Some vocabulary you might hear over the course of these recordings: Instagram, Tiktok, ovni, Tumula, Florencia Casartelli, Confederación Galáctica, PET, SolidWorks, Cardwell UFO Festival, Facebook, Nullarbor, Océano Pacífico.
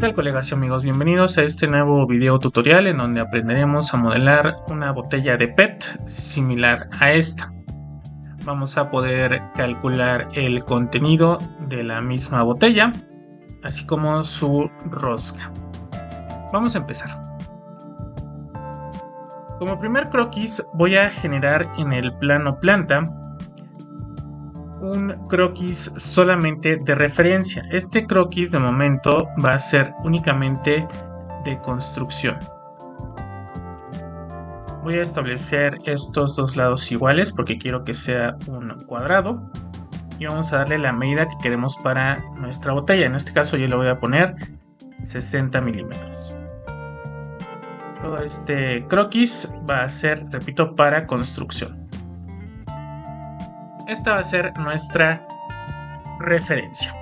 tal colegas y amigos? Bienvenidos a este nuevo video tutorial en donde aprenderemos a modelar una botella de PET similar a esta. Vamos a poder calcular el contenido de la misma botella, así como su rosca. Vamos a empezar. Como primer croquis voy a generar en el plano planta un croquis solamente de referencia. Este croquis de momento va a ser únicamente de construcción. Voy a establecer estos dos lados iguales porque quiero que sea un cuadrado y vamos a darle la medida que queremos para nuestra botella. En este caso yo le voy a poner 60 milímetros. Todo este croquis va a ser, repito, para construcción. Esta va a ser nuestra referencia.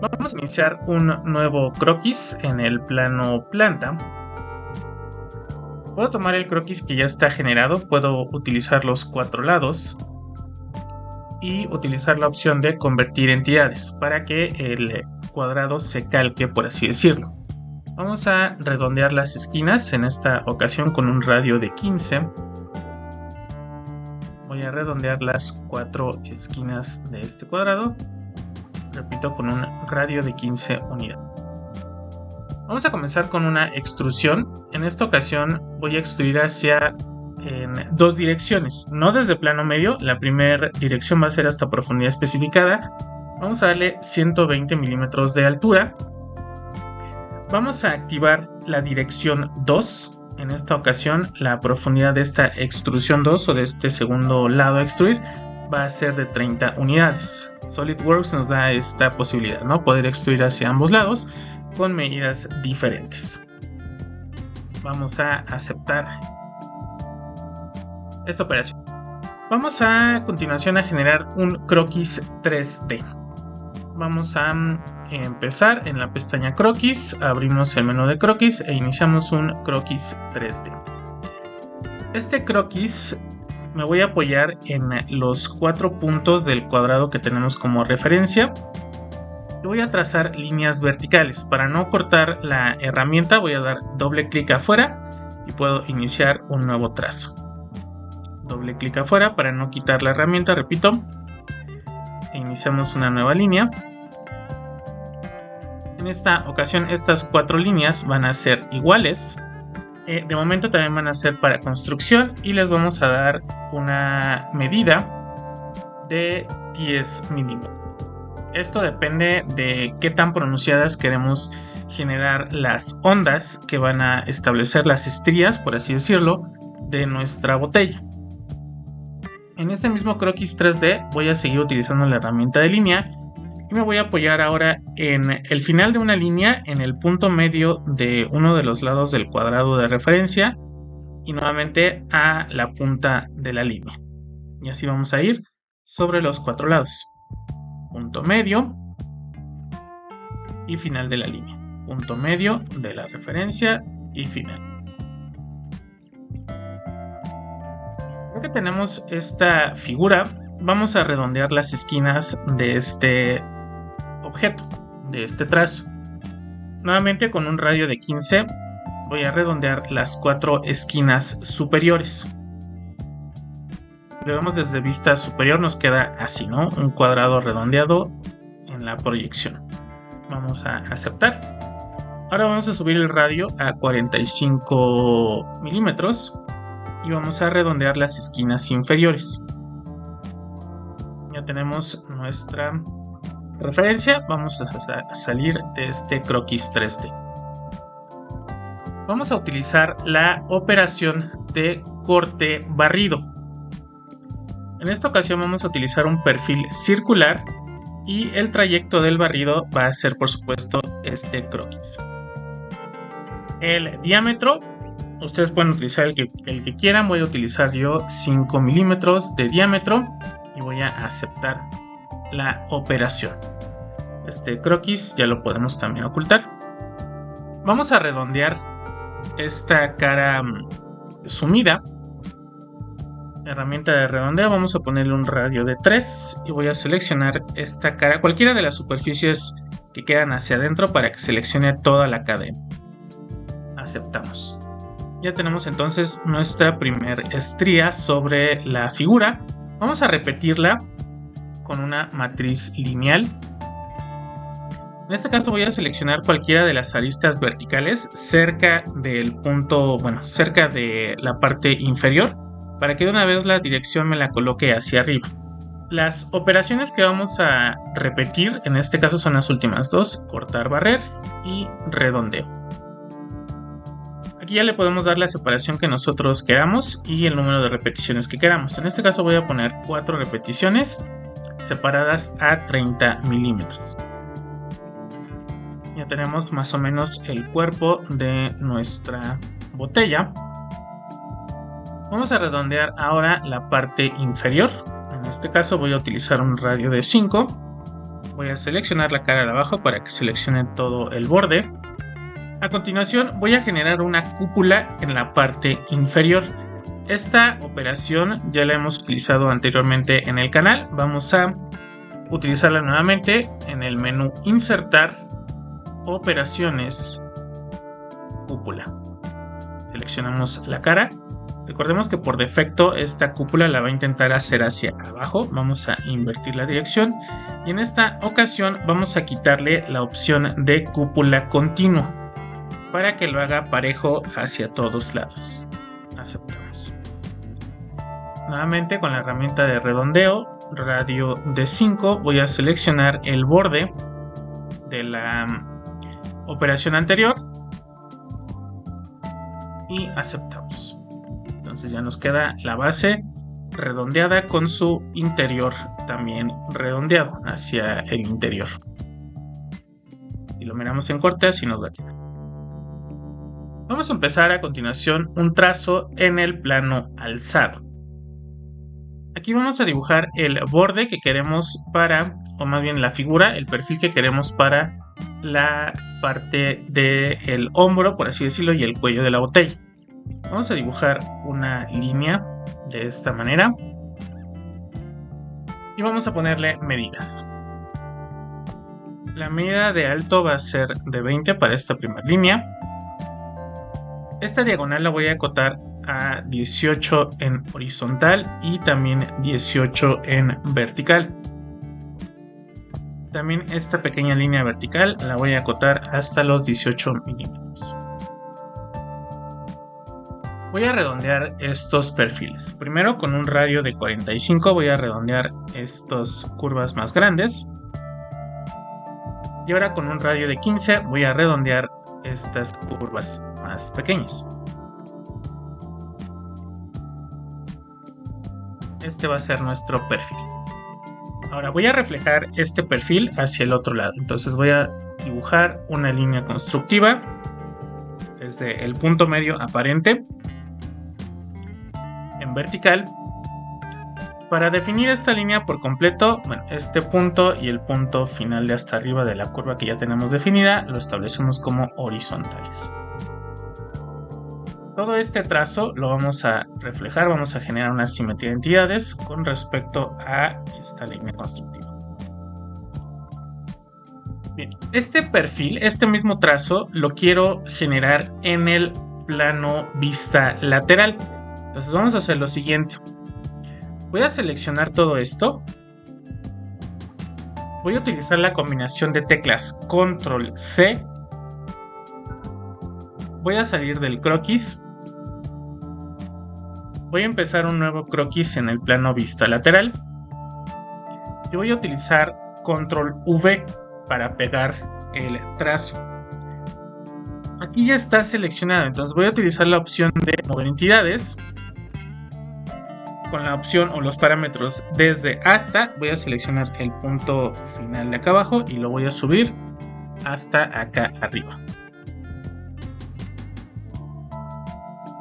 Vamos a iniciar un nuevo croquis en el plano planta. Puedo tomar el croquis que ya está generado, puedo utilizar los cuatro lados y utilizar la opción de convertir entidades para que el cuadrado se calque, por así decirlo. Vamos a redondear las esquinas en esta ocasión con un radio de 15. Voy a redondear las cuatro esquinas de este cuadrado, repito, con un radio de 15 unidades. Vamos a comenzar con una extrusión. En esta ocasión voy a extruir hacia en dos direcciones, no desde plano medio. La primera dirección va a ser hasta profundidad especificada. Vamos a darle 120 milímetros de altura. Vamos a activar la dirección 2. En esta ocasión la profundidad de esta extrusión 2 o de este segundo lado a extruir va a ser de 30 unidades. SolidWorks nos da esta posibilidad, ¿no? Poder extruir hacia ambos lados con medidas diferentes. Vamos a aceptar esta operación. Vamos a continuación a generar un croquis 3D. Vamos a empezar en la pestaña croquis, abrimos el menú de croquis e iniciamos un croquis 3D. Este croquis me voy a apoyar en los cuatro puntos del cuadrado que tenemos como referencia. Le voy a trazar líneas verticales. Para no cortar la herramienta voy a dar doble clic afuera y puedo iniciar un nuevo trazo. Doble clic afuera para no quitar la herramienta, repito, e iniciamos una nueva línea. En esta ocasión estas cuatro líneas van a ser iguales. De momento también van a ser para construcción y les vamos a dar una medida de 10 milímetros. Esto depende de qué tan pronunciadas queremos generar las ondas que van a establecer las estrías, por así decirlo, de nuestra botella. En este mismo croquis 3D voy a seguir utilizando la herramienta de línea. Me voy a apoyar ahora en el final de una línea, en el punto medio de uno de los lados del cuadrado de referencia y nuevamente a la punta de la línea. Y así vamos a ir sobre los cuatro lados. Punto medio y final de la línea. Punto medio de la referencia y final. Ya que tenemos esta figura, vamos a redondear las esquinas de este objeto, de este trazo. Nuevamente con un radio de 15 voy a redondear las cuatro esquinas superiores. Lo vemos desde vista superior, nos queda así, ¿no? Un cuadrado redondeado en la proyección. Vamos a aceptar. Ahora vamos a subir el radio a 45 milímetros y vamos a redondear las esquinas inferiores. Ya tenemos nuestra referencia. Vamos a salir de este croquis 3D. Vamos a utilizar la operación de corte barrido. En esta ocasión vamos a utilizar un perfil circular y el trayecto del barrido va a ser, por supuesto, este croquis. El diámetro, ustedes pueden utilizar el que quieran. Voy a utilizar yo 5 milímetros de diámetro y voy a aceptar la operación. Este croquis ya lo podemos también ocultar. Vamos a redondear esta cara sumida. herramienta de redondeo, vamos a ponerle un radio de 3 y voy a seleccionar esta cara, cualquiera de las superficies que quedan hacia adentro para que seleccione toda la cadena. Aceptamos. Ya tenemos entonces nuestra primera estría sobre la figura. Vamos a repetirla con una matriz lineal. En este caso voy a seleccionar cualquiera de las aristas verticales cerca del punto, bueno, cerca de la parte inferior, para que de una vez la dirección me la coloque hacia arriba. Las operaciones que vamos a repetir en este caso son las últimas dos: cortar, barrer y redondeo. Aquí ya le podemos dar la separación que nosotros queramos y el número de repeticiones que queramos. En este caso voy a poner 4 repeticiones separadas a 30 milímetros. Ya tenemos más o menos el cuerpo de nuestra botella. Vamos a redondear ahora la parte inferior. En este caso voy a utilizar un radio de 5. Voy a seleccionar la cara de abajo para que seleccione todo el borde. A continuación voy a generar una cúpula en la parte inferior. Esta operación ya la hemos utilizado anteriormente en el canal. Vamos a utilizarla nuevamente en el menú Insertar, Operaciones, Cúpula. Seleccionamos la cara. Recordemos que por defecto esta cúpula la va a intentar hacer hacia abajo. Vamos a invertir la dirección y en esta ocasión vamos a quitarle la opción de cúpula continua para que lo haga parejo hacia todos lados. Aceptamos. Nuevamente con la herramienta de redondeo, radio de 5, voy a seleccionar el borde de la operación anterior y aceptamos. Entonces ya nos queda la base redondeada con su interior también redondeado hacia el interior. Y lo miramos en corte, así nos va a quedar. Vamos a empezar a continuación un trazo en el plano alzado. Aquí vamos a dibujar el borde que queremos para, o más bien la figura, el perfil que queremos para la parte del hombro, por así decirlo, y el cuello de la botella. Vamos a dibujar una línea de esta manera y vamos a ponerle medida. La medida de alto va a ser de 20 para esta primera línea. Esta diagonal la voy a acotar a 18 en horizontal y también 18 en vertical. También esta pequeña línea vertical la voy a acotar hasta los 18 milímetros. Voy a redondear estos perfiles. Primero con un radio de 45 voy a redondear estas curvas más grandes. Y ahora con un radio de 15 voy a redondear estas curvas más pequeñas. Este va a ser nuestro perfil. Ahora voy a reflejar este perfil hacia el otro lado. Entonces voy a dibujar una línea constructiva desde el punto medio aparente en vertical. Para definir esta línea por completo, bueno, este punto y el punto final de hasta arriba de la curva que ya tenemos definida, lo establecemos como horizontales. Todo este trazo lo vamos a reflejar, vamos a generar una simetría de entidades con respecto a esta línea constructiva. Bien, este perfil, este mismo trazo, lo quiero generar en el plano vista lateral. Entonces vamos a hacer lo siguiente. Voy a seleccionar todo esto. Voy a utilizar la combinación de teclas Control C. Voy a salir del croquis. Voy a empezar un nuevo croquis en el plano vista lateral. Y voy a utilizar Control V para pegar el trazo. Aquí ya está seleccionado, entonces voy a utilizar la opción de mover entidades. Con la opción o los parámetros desde hasta, voy a seleccionar el punto final de acá abajo y lo voy a subir hasta acá arriba.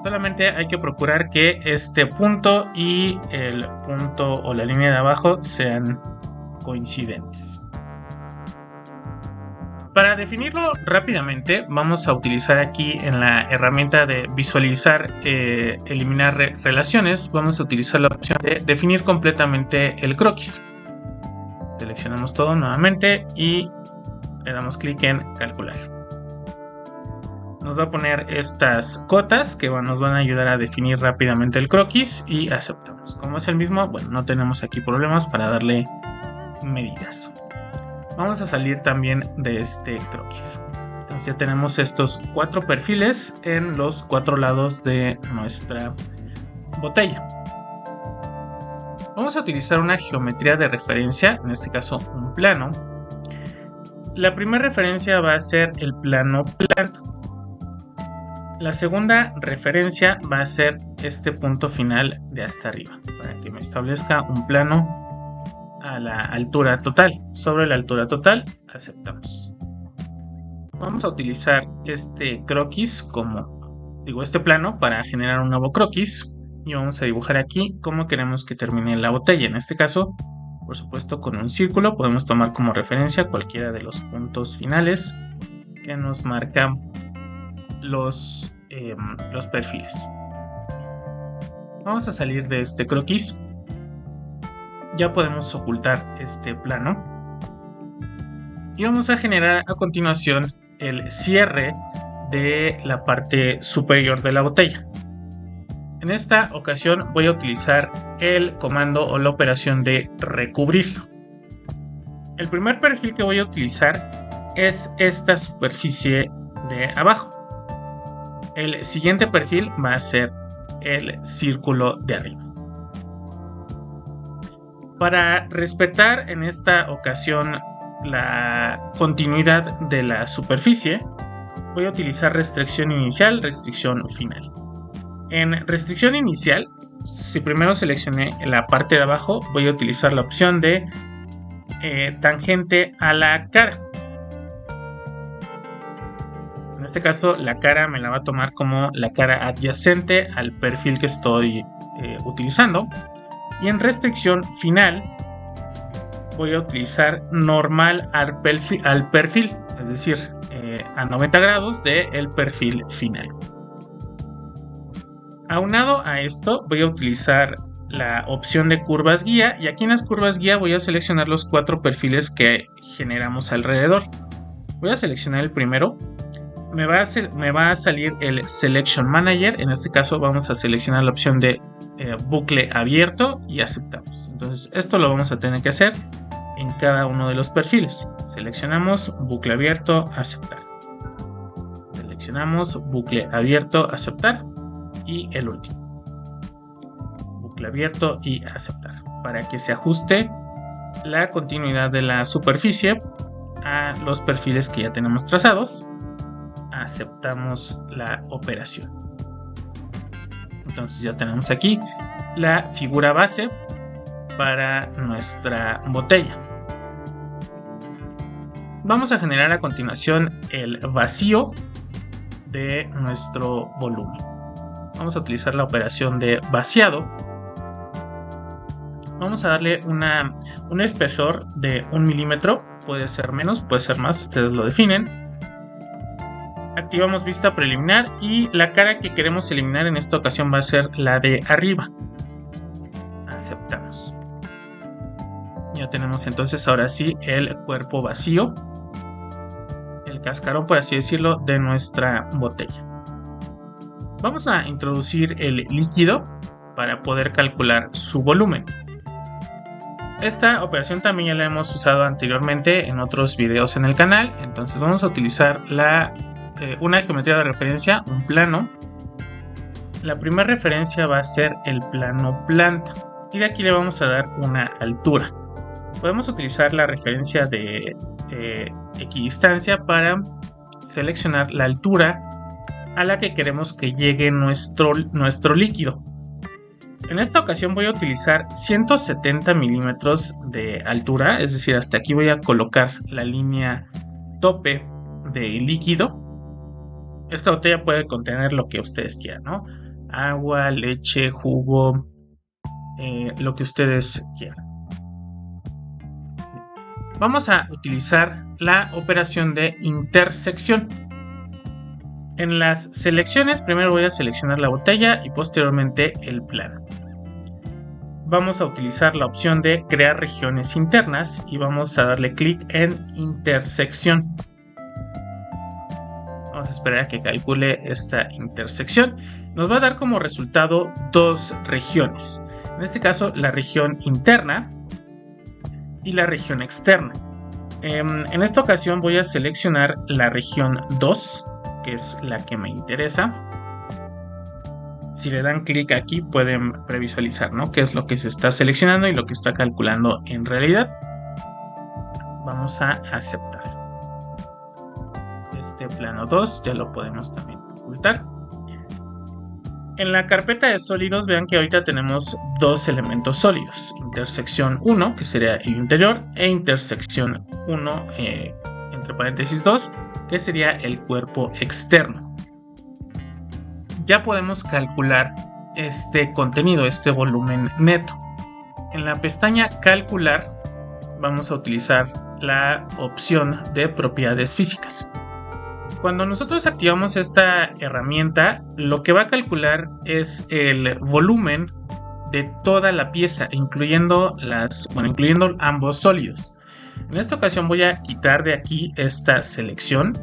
Solamente hay que procurar que este punto y el punto o la línea de abajo sean coincidentes. Para definirlo rápidamente, vamos a utilizar aquí en la herramienta de visualizar, eliminar relaciones, vamos a utilizar la opción de definir completamente el croquis. Seleccionamos todo nuevamente y le damos clic en calcular. Nos va a poner estas cotas que nos van a ayudar a definir rápidamente el croquis y aceptamos. Como es el mismo, bueno, no tenemos aquí problemas para darle medidas. Vamos a salir también de este croquis. Entonces ya tenemos estos 4 perfiles en los 4 lados de nuestra botella. Vamos a utilizar una geometría de referencia, en este caso un plano. La primera referencia va a ser el plano plano. La segunda referencia va a ser este punto final de hasta arriba, para que me establezca un plano a la altura total. Sobre la altura total aceptamos. Vamos a utilizar este croquis como, digo, este plano para generar un nuevo croquis y vamos a dibujar aquí cómo queremos que termine la botella. En este caso, por supuesto, con un círculo podemos tomar como referencia cualquiera de los puntos finales que nos marcan los perfiles. Vamos a salir de este croquis. Ya podemos ocultar este plano y vamos a generar a continuación el cierre de la parte superior de la botella. En esta ocasión voy a utilizar el comando o la operación de recubrir. El primer perfil que voy a utilizar es esta superficie de abajo. El siguiente perfil va a ser el círculo de arriba. Para respetar en esta ocasión la continuidad de la superficie, voy a utilizar restricción inicial, restricción final. En restricción inicial, si primero seleccioné la parte de abajo, voy a utilizar la opción de tangente a la cara. En este caso, la cara me la va a tomar como la cara adyacente al perfil que estoy utilizando. Y en restricción final voy a utilizar normal al perfil, es decir, a 90 grados del perfil final. Aunado a esto voy a utilizar la opción de curvas guía y aquí en las curvas guía voy a seleccionar los 4 perfiles que generamos alrededor. Voy a seleccionar el primero. Me va a salir el Selection Manager. En este caso vamos a seleccionar la opción de bucle abierto y aceptamos. Entonces esto lo vamos a tener que hacer en cada uno de los perfiles. Seleccionamos bucle abierto, aceptar. Seleccionamos bucle abierto, aceptar. Y el último. Bucle abierto y aceptar. Para que se ajuste la continuidad de la superficie a los perfiles que ya tenemos trazados. Aceptamos la operación. Entonces ya tenemos aquí la figura base para nuestra botella. Vamos a generar a continuación el vacío de nuestro volumen. Vamos a utilizar la operación de vaciado. Vamos a darle un espesor de 1 milímetro. Puede ser menos, puede ser más, ustedes lo definen. Activamos vista preliminar y la cara que queremos eliminar en esta ocasión va a ser la de arriba. Aceptamos. Ya tenemos entonces ahora sí el cuerpo vacío, el cascarón por así decirlo de nuestra botella. Vamos a introducir el líquido para poder calcular su volumen. Esta operación también ya la hemos usado anteriormente en otros videos en el canal, entonces vamos a utilizar una geometría de referencia, un plano. La primera referencia va a ser el plano planta y de aquí le vamos a dar una altura. Podemos utilizar la referencia de equidistancia para seleccionar la altura a la que queremos que llegue nuestro líquido. En esta ocasión voy a utilizar 170 milímetros de altura, es decir, hasta aquí voy a colocar la línea tope del líquido. Esta botella puede contener lo que ustedes quieran, ¿no? Agua, leche, jugo, lo que ustedes quieran. vamos a utilizar la operación de intersección. En las selecciones, primero voy a seleccionar la botella y posteriormente el plano. Vamos a utilizar la opción de crear regiones internas y vamos a darle clic en intersección. Vamos a esperar a que calcule esta intersección. Nos va a dar como resultado dos regiones. En este caso, la región interna y la región externa. En esta ocasión voy a seleccionar la región 2, que es la que me interesa. Si le dan clic aquí pueden previsualizar, ¿no?, qué es lo que se está seleccionando y lo que está calculando en realidad. Vamos a aceptar. Este plano 2 ya lo podemos también ocultar. En la carpeta de sólidos vean que ahorita tenemos dos elementos sólidos. Intersección 1, que sería el interior, e intersección 1, entre paréntesis 2, que sería el cuerpo externo. Ya podemos calcular este contenido, este volumen neto. En la pestaña calcular vamos a utilizar la opción de propiedades físicas. Cuando nosotros activamos esta herramienta, lo que va a calcular es el volumen de toda la pieza, incluyendo ambos sólidos. En esta ocasión voy a quitar de aquí esta selección,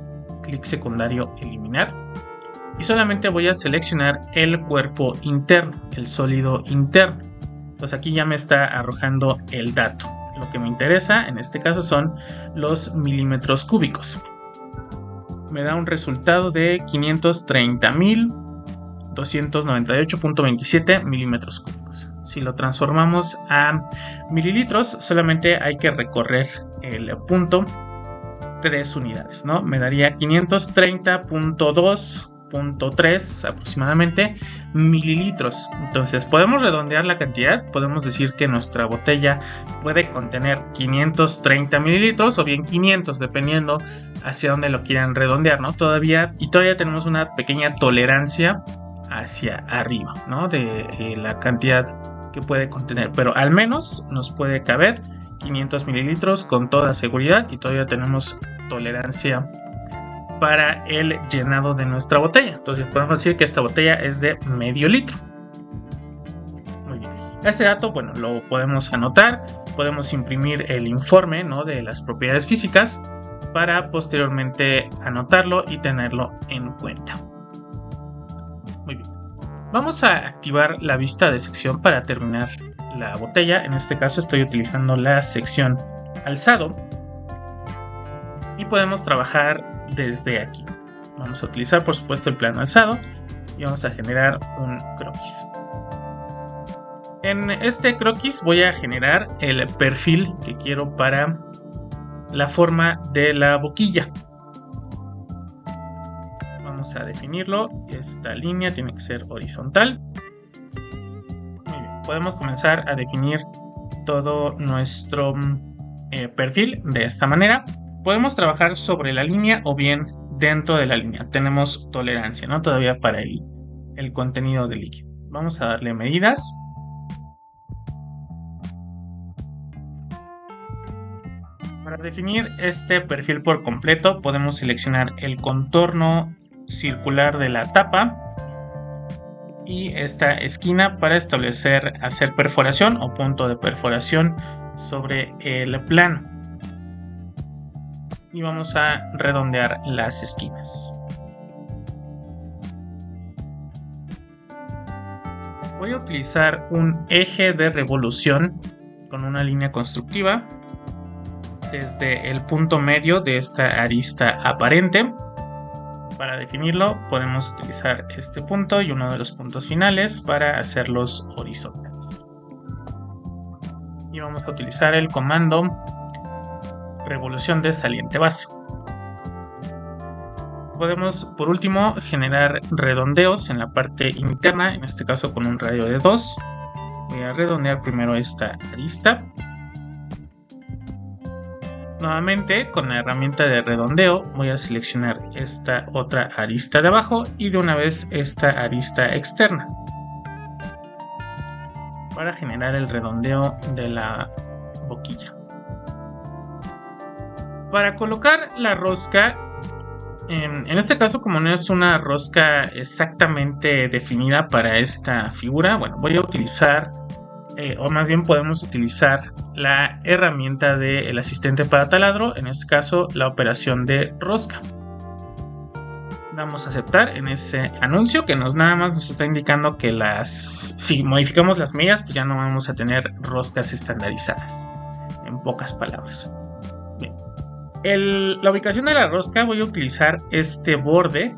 clic secundario eliminar. Y solamente voy a seleccionar el cuerpo interno, el sólido interno. Pues aquí ya me está arrojando el dato. Lo que me interesa en este caso son los milímetros cúbicos. Me da un resultado de 530.298.27 milímetros cúbicos. Si lo transformamos a mililitros, solamente hay que recorrer el punto 3 unidades, ¿no? Me daría 530.2.3 aproximadamente mililitros. Entonces podemos redondear la cantidad, podemos decir que nuestra botella puede contener 530 mililitros o bien 500, dependiendo hacia dónde lo quieran redondear, ¿no? Todavía tenemos una pequeña tolerancia hacia arriba, ¿no?, de la cantidad que puede contener, pero al menos nos puede caber 500 mililitros con toda seguridad y todavía tenemos tolerancia para el llenado de nuestra botella. Entonces podemos decir que esta botella es de medio litro. Muy bien. Este dato, bueno, lo podemos anotar, podemos imprimir el informe, ¿no?, de las propiedades físicas para posteriormente anotarlo y tenerlo en cuenta. Muy bien. Vamos a activar la vista de sección para terminar la botella. En este caso estoy utilizando la sección alzado y podemos trabajar desde aquí. Vamos a utilizar por supuesto el plano alzado y vamos a generar un croquis. En este croquis voy a generar el perfil que quiero para la forma de la boquilla. Vamos a definirlo. Esta línea tiene que ser horizontal. Muy bien, podemos comenzar a definir todo nuestro perfil de esta manera. Podemos trabajar sobre la línea o bien dentro de la línea. Tenemos tolerancia, ¿no?, todavía para el contenido del líquido. Vamos a darle medidas. Para definir este perfil por completo podemos seleccionar el contorno circular de la tapa y esta esquina para hacer perforación o punto de perforación sobre el plano. Y vamos a redondear las esquinas. Voy a utilizar un eje de revolución con una línea constructiva desde el punto medio de esta arista aparente. Para definirlo podemos utilizar este punto y uno de los puntos finales para hacerlos horizontales. Y vamos a utilizar el comando revolución de saliente base. Podemos por último generar redondeos en la parte interna, en este caso con un radio de 2. Voy a redondear primero esta arista. Nuevamente con la herramienta de redondeo voy a seleccionar esta otra arista de abajo y de una vez esta arista externa para generar el redondeo de la boquilla. Para colocar la rosca, en este caso como no es una rosca exactamente definida para esta figura, bueno, voy a utilizar, o más bien podemos utilizar la herramienta del asistente para taladro, en este caso la operación de rosca. Vamos a aceptar en ese anuncio que nos nada más nos está indicando que si modificamos las medidas, pues ya no vamos a tener roscas estandarizadas, en pocas palabras. Bien. La ubicación de la rosca, voy a utilizar este borde.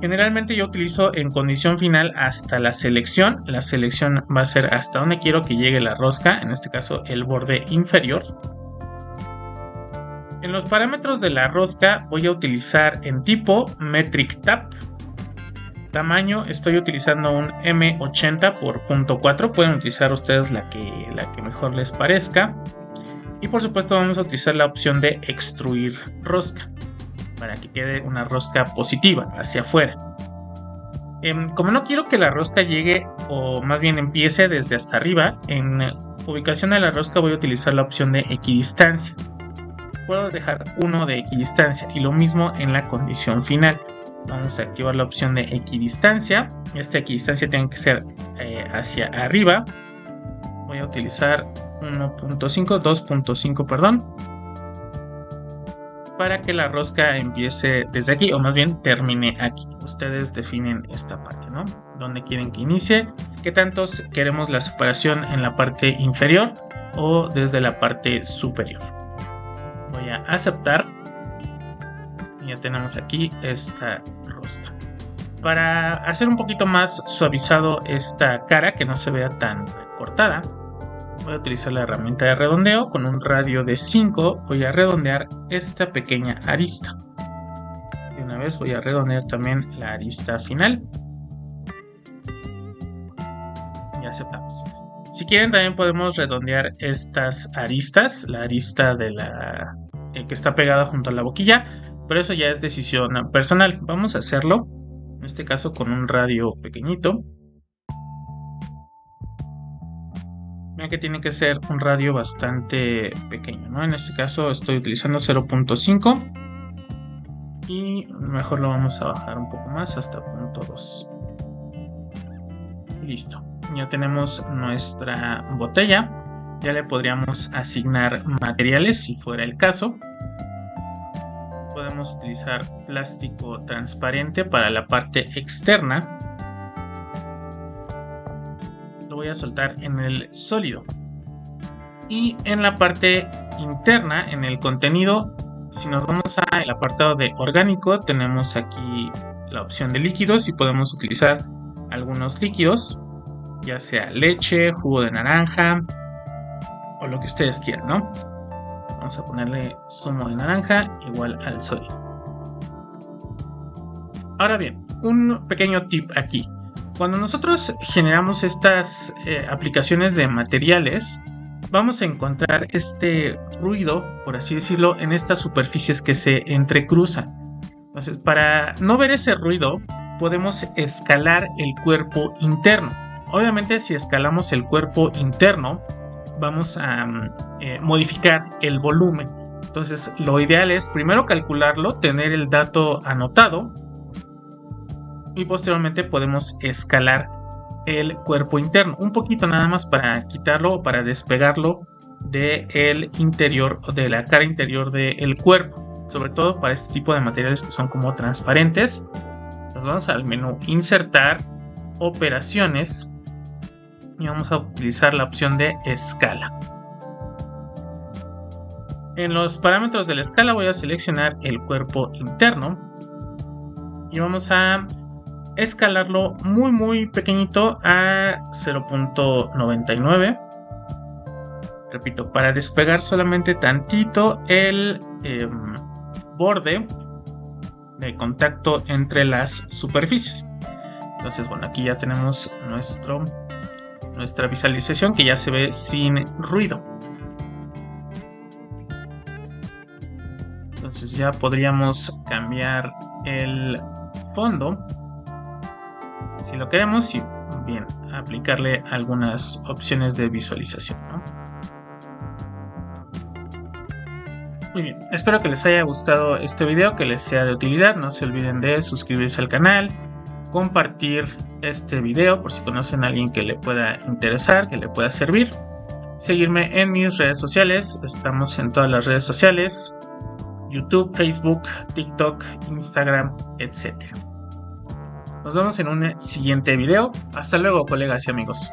Generalmente yo utilizo en condición final hasta la selección. La selección va a ser hasta donde quiero que llegue la rosca, en este caso el borde inferior. En los parámetros de la rosca voy a utilizar en tipo metric tab. Tamaño, estoy utilizando un M80 por 0.4. Pueden utilizar ustedes la que mejor les parezca. Y por supuesto vamos a utilizar la opción de extruir rosca, para que quede una rosca positiva hacia afuera. Como no quiero que la rosca llegue, o más bien empiece desde hasta arriba, en ubicación de la rosca voy a utilizar la opción de equidistancia. Puedo dejar uno de equidistancia y lo mismo en la condición final. Vamos a activar la opción de equidistancia. Esta equidistancia tiene que ser hacia arriba. Voy a utilizar 2.5 perdón, para que la rosca empiece desde aquí, o más bien termine aquí. Ustedes definen esta parte, ¿no? Dónde quieren que inicie, qué tantos queremos la separación en la parte inferior o desde la parte superior. Voy a aceptar y ya tenemos aquí esta rosca. Para hacer un poquito más suavizado esta cara, que no se vea tan cortada, voy a utilizar la herramienta de redondeo. Con un radio de 5 voy a redondear esta pequeña arista. De una vez voy a redondear también la arista final. Y aceptamos. Si quieren también podemos redondear estas aristas. La arista de la que está pegada junto a la boquilla. Pero eso ya es decisión personal. Vamos a hacerlo. En este caso con un radio pequeñito. Que tiene que ser un radio bastante pequeño, ¿no? En este caso estoy utilizando 0.5 y mejor lo vamos a bajar un poco más hasta 0.2. Listo, ya tenemos nuestra botella. Ya le podríamos asignar materiales si fuera el caso. Podemos utilizar plástico transparente para la parte externa. Voy a soltar en el sólido, y en la parte interna, en el contenido, si nos vamos al apartado de orgánico, tenemos aquí la opción de líquidos y podemos utilizar algunos líquidos, ya sea leche, jugo de naranja o lo que ustedes quieran, ¿no? Vamos a ponerle zumo de naranja igual al sólido. Ahora bien, un pequeño tip aquí. Cuando nosotros generamos estas aplicaciones de materiales, vamos a encontrar este ruido, por así decirlo, en estas superficies que se entrecruzan. Entonces, para no ver ese ruido, podemos escalar el cuerpo interno. Obviamente, si escalamos el cuerpo interno, vamos a modificar el volumen. Entonces, lo ideal es primero calcularlo, tener el dato anotado, y posteriormente podemos escalar el cuerpo interno un poquito nada más para quitarlo o para despegarlo del interior, de la cara interior del cuerpo, sobre todo para este tipo de materiales que son como transparentes. Nos vamos al menú insertar, operaciones, y vamos a utilizar la opción de escala. En los parámetros de la escala voy a seleccionar el cuerpo interno y vamos a escalarlo muy muy pequeñito a 0.99. repito, para despegar solamente tantito el borde de contacto entre las superficies. Entonces, bueno, aquí ya tenemos nuestra visualización que ya se ve sin ruido. Entonces ya podríamos cambiar el fondo si lo queremos, y bien, aplicarle algunas opciones de visualización, ¿no? Muy bien, espero que les haya gustado este video, que les sea de utilidad. No se olviden de suscribirse al canal, compartir este video por si conocen a alguien que le pueda interesar, que le pueda servir. Seguirme en mis redes sociales, estamos en todas las redes sociales: YouTube, Facebook, TikTok, Instagram, etc. Nos vemos en un siguiente video. Hasta luego, colegas y amigos.